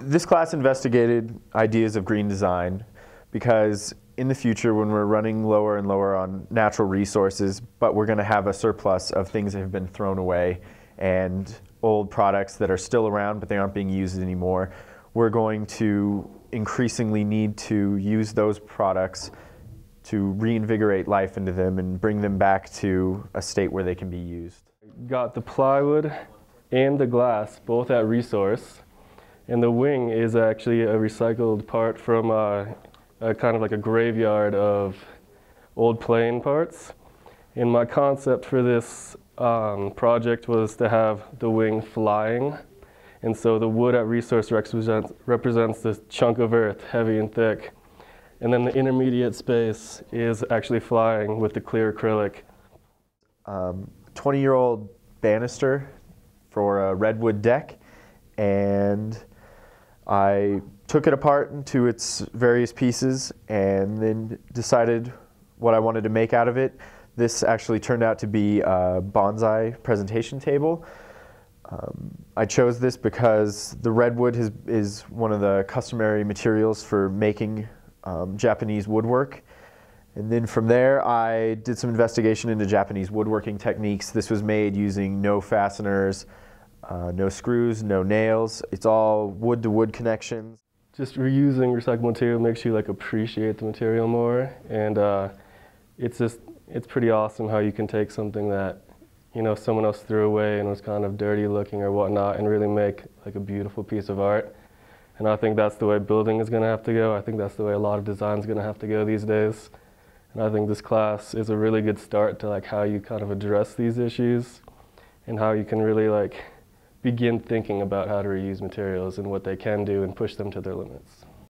This class investigated ideas of green design because in the future, when we're running lower and lower on natural resources, but we're going to have a surplus of things that have been thrown away and old products that are still around but they aren't being used anymore, we're going to increasingly need to use those products to reinvigorate life into them and bring them back to a state where they can be used. Got the plywood and the glass both at resource, and the wing is actually a recycled part from a kind of like a graveyard of old plane parts. And my concept for this project was to have the wing flying. And so the wood at resource represents this chunk of earth, heavy and thick. And then the intermediate space is actually flying with the clear acrylic. 20-year-old banister for a redwood deck, and I took it apart into its various pieces and then decided what I wanted to make out of it. This actually turned out to be a bonsai presentation table. I chose this because the redwood is one of the customary materials for making Japanese woodwork. And then from there, I did some investigation into Japanese woodworking techniques. This was made using no fasteners, no screws, no nails. It's all wood-to-wood connections. Just reusing recycled material makes you like appreciate the material more, and it's pretty awesome how you can take something that someone else threw away and was kind of dirty looking or whatnot, and really make like a beautiful piece of art. And I think that's the way building is going to have to go. I think that's the way a lot of design is going to have to go these days. And I think this class is a really good start to like how you kind of address these issues and how you can really like begin thinking about how to reuse materials and what they can do and push them to their limits.